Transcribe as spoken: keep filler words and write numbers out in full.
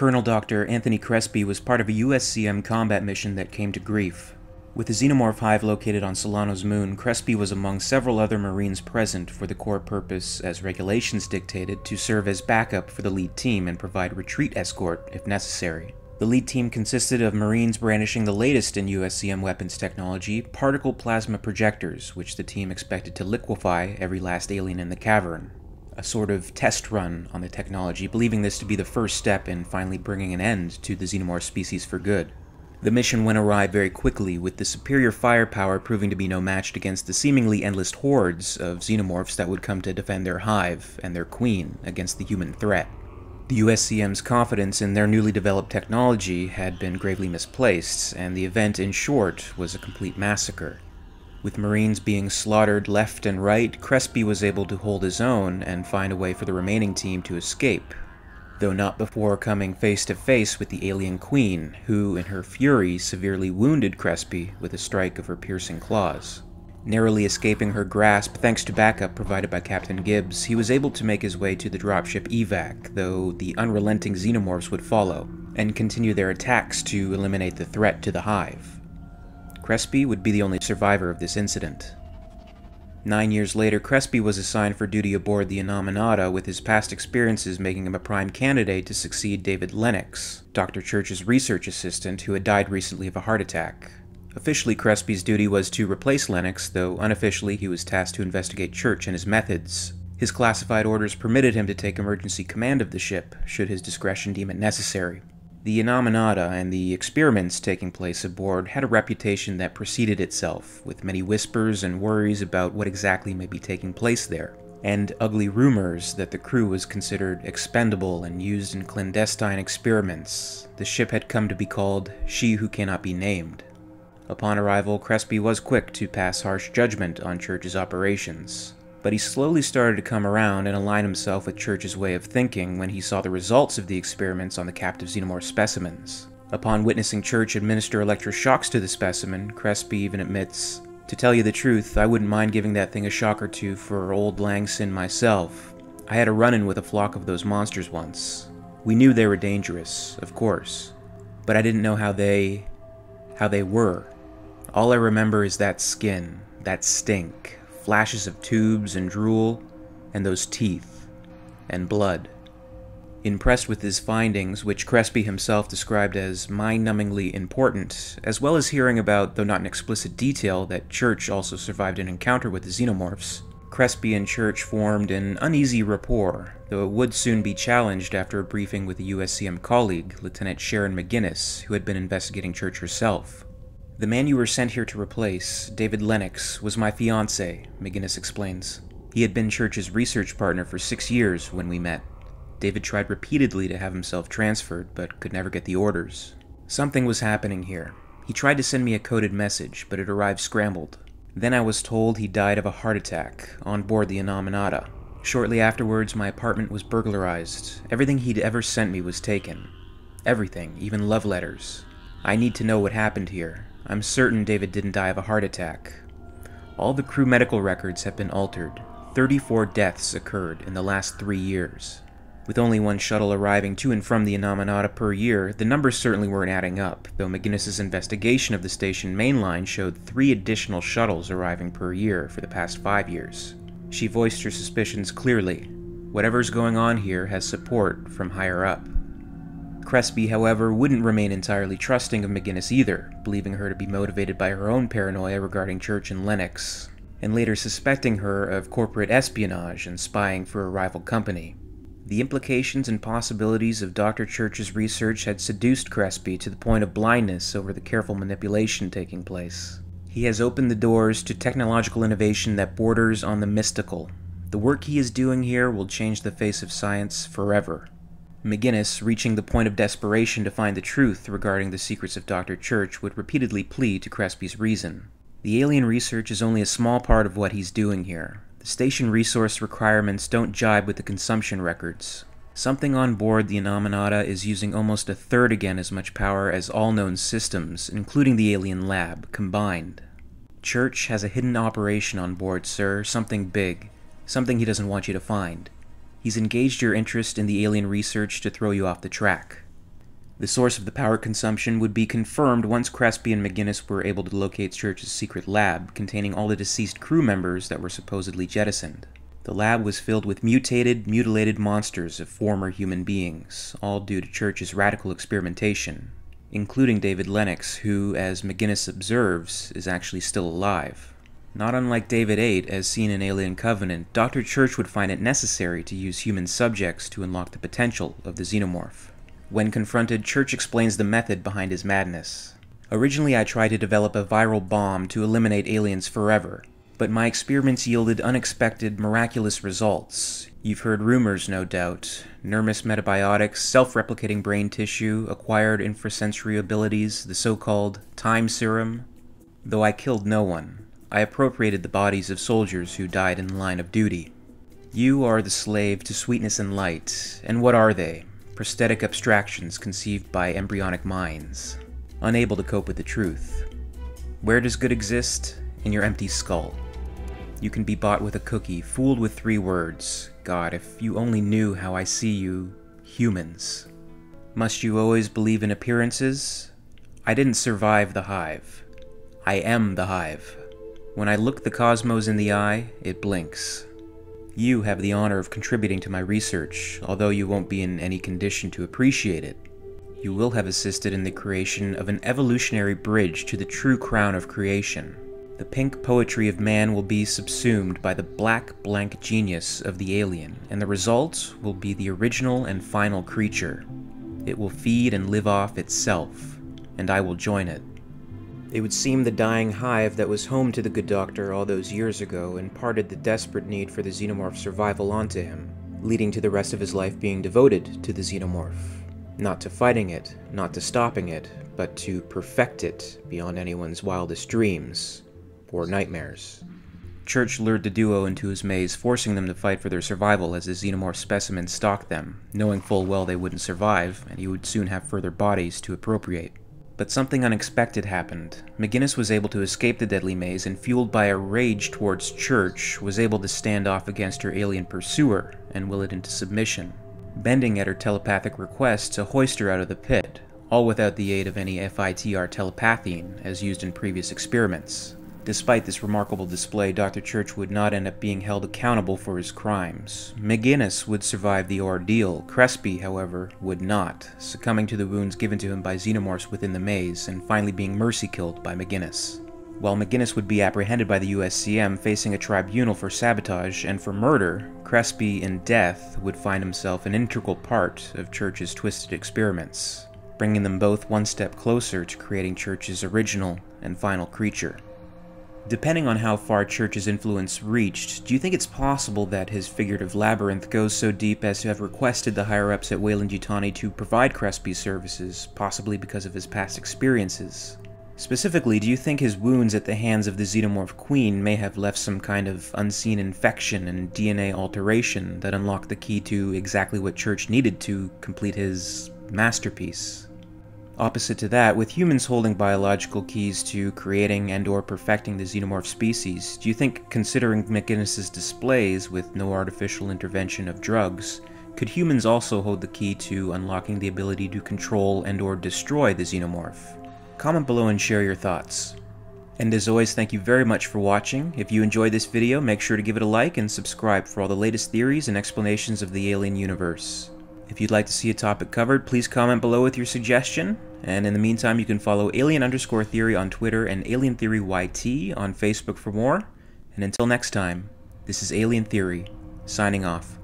Colonel Doctor Anthony Crespi was part of a U S C M combat mission that came to grief. With the Xenomorph hive located on Solano's moon, Crespi was among several other Marines present for the core purpose, as regulations dictated, to serve as backup for the lead team and provide retreat escort if necessary. The lead team consisted of Marines brandishing the latest in U S C M weapons technology, particle plasma projectors, which the team expected to liquefy every last alien in the cavern. A sort of test run on the technology, believing this to be the first step in finally bringing an end to the Xenomorph species for good. The mission went awry very quickly, with the superior firepower proving to be no match against the seemingly endless hordes of Xenomorphs that would come to defend their hive and their queen against the human threat. The U S C M's confidence in their newly developed technology had been gravely misplaced, and the event, in short, was a complete massacre. With Marines being slaughtered left and right, Crespi was able to hold his own and find a way for the remaining team to escape, though not before coming face to face with the alien queen, who, in her fury, severely wounded Crespi with a strike of her piercing claws. Narrowly escaping her grasp thanks to backup provided by Captain Gibbs, he was able to make his way to the dropship Evac, though the unrelenting Xenomorphs would follow, and continue their attacks to eliminate the threat to the hive. Crespi would be the only survivor of this incident. Nine years later, Crespi was assigned for duty aboard the Innominata, with his past experiences making him a prime candidate to succeed David Lennox, Doctor Church's research assistant who had died recently of a heart attack. Officially, Crespi's duty was to replace Lennox, though unofficially he was tasked to investigate Church and his methods. His classified orders permitted him to take emergency command of the ship, should his discretion deem it necessary. The Innominata and the experiments taking place aboard had a reputation that preceded itself, with many whispers and worries about what exactly may be taking place there, and ugly rumors that the crew was considered expendable and used in clandestine experiments. The ship had come to be called She Who Cannot Be Named. Upon arrival, Crespi was quick to pass harsh judgment on Church's operations, but he slowly started to come around and align himself with Church's way of thinking when he saw the results of the experiments on the captive Xenomorph specimens. Upon witnessing Church administer electroshocks to the specimen, Crespi even admits, "To tell you the truth, I wouldn't mind giving that thing a shock or two for old lang syne myself. I had a run-in with a flock of those monsters once. We knew they were dangerous, of course, but I didn't know how they... how they were. All I remember is that skin, that stink, flashes of tubes and drool, and those teeth, and blood." Impressed with his findings, which Crespi himself described as mind-numbingly important, as well as hearing about, though not in explicit detail, that Church also survived an encounter with the Xenomorphs, Crespi and Church formed an uneasy rapport, though it would soon be challenged after a briefing with a U S C M colleague, Lieutenant Sharon McGinnis, who had been investigating Church herself. "The man you were sent here to replace, David Lennox, was my fiancé," McGinnis explains. "He had been Church's research partner for six years when we met. David tried repeatedly to have himself transferred, but could never get the orders. Something was happening here. He tried to send me a coded message, but it arrived scrambled. Then I was told he died of a heart attack on board the Innominata. Shortly afterwards, my apartment was burglarized. Everything he'd ever sent me was taken. Everything, even love letters. I need to know what happened here. I'm certain David didn't die of a heart attack. All the crew medical records have been altered. thirty-four deaths occurred in the last three years. With only one shuttle arriving to and from the Innominata per year, the numbers certainly weren't adding up, though McGinnis's investigation of the station mainline showed three additional shuttles arriving per year for the past five years. She voiced her suspicions clearly. Whatever's going on here has support from higher up." Crespi, however, wouldn't remain entirely trusting of McGinnis either, believing her to be motivated by her own paranoia regarding Church and Lennox, and later suspecting her of corporate espionage and spying for a rival company. The implications and possibilities of Doctor Church's research had seduced Crespi to the point of blindness over the careful manipulation taking place. He has opened the doors to technological innovation that borders on the mystical. The work he is doing here will change the face of science forever. McGinnis, reaching the point of desperation to find the truth regarding the secrets of Doctor Church, would repeatedly plead to Crespi's reason. "The alien research is only a small part of what he's doing here. The station resource requirements don't jibe with the consumption records. Something on board the Innominata is using almost a third again as much power as all known systems, including the alien lab, combined. Church has a hidden operation on board, sir, something big, something he doesn't want you to find. He's engaged your interest in the alien research to throw you off the track. The source of the power consumption would be confirmed once Crespi and McGinnis were able to locate Church's secret lab, containing all the deceased crew members that were supposedly jettisoned. The lab was filled with mutated, mutilated monsters of former human beings, all due to Church's radical experimentation, including David Lennox, who, as McGinnis observes, is actually still alive. Not unlike David eight, as seen in Alien Covenant, Doctor Church would find it necessary to use human subjects to unlock the potential of the xenomorph. When confronted, Church explains the method behind his madness. Originally, I tried to develop a viral bomb to eliminate aliens forever, but my experiments yielded unexpected, miraculous results. You've heard rumors, no doubt. Nermis metabiotics, self-replicating brain tissue, acquired infrasensory abilities, the so-called time serum. Though I killed no one, I appropriated the bodies of soldiers who died in the line of duty. You are the slave to sweetness and light, and what are they? Prosthetic abstractions conceived by embryonic minds, unable to cope with the truth. Where does good exist? In your empty skull. You can be bought with a cookie, fooled with three words. God, if you only knew how I see you, humans. Must you always believe in appearances? I didn't survive the hive. I am the hive. When I look the cosmos in the eye, it blinks. You have the honor of contributing to my research, although you won't be in any condition to appreciate it. You will have assisted in the creation of an evolutionary bridge to the true crown of creation. The pink poetry of man will be subsumed by the black blank genius of the alien, and the result will be the original and final creature. It will feed and live off itself, and I will join it. It would seem the dying hive that was home to the good doctor all those years ago imparted the desperate need for the xenomorph's survival onto him, leading to the rest of his life being devoted to the xenomorph. Not to fighting it, not to stopping it, but to perfect it beyond anyone's wildest dreams or nightmares. Church lured the duo into his maze, forcing them to fight for their survival as the xenomorph specimen stalked them, knowing full well they wouldn't survive, and he would soon have further bodies to appropriate. But something unexpected happened. McGinnis was able to escape the deadly maze and, fueled by a rage towards Church, was able to stand off against her alien pursuer and will it into submission, bending at her telepathic request to hoist her out of the pit, all without the aid of any F I T R telepathine as used in previous experiments. Despite this remarkable display, Doctor Church would not end up being held accountable for his crimes. McGinnis would survive the ordeal. Crespi, however, would not, succumbing to the wounds given to him by xenomorphs within the maze and finally being mercy-killed by McGinnis. While McGinnis would be apprehended by the U S C M, facing a tribunal for sabotage and for murder, Crespi, in death, would find himself an integral part of Church's twisted experiments, bringing them both one step closer to creating Church's original and final creature. Depending on how far Church's influence reached, do you think it's possible that his figurative labyrinth goes so deep as to have requested the higher-ups at Weyland-Yutani to provide Crespi's services, possibly because of his past experiences? Specifically, do you think his wounds at the hands of the Xenomorph Queen may have left some kind of unseen infection and D N A alteration that unlocked the key to exactly what Church needed to complete his masterpiece? Opposite to that, with humans holding biological keys to creating and or perfecting the xenomorph species, do you think, considering McGinnis' displays with no artificial intervention of drugs, could humans also hold the key to unlocking the ability to control and or destroy the xenomorph? Comment below and share your thoughts. And as always, thank you very much for watching. If you enjoyed this video, make sure to give it a like and subscribe for all the latest theories and explanations of the alien universe. If you'd like to see a topic covered, please comment below with your suggestion. And in the meantime, you can follow Alien underscore Theory on Twitter and Alien Theory Y T on Facebook for more. And until next time, this is Alien Theory, signing off.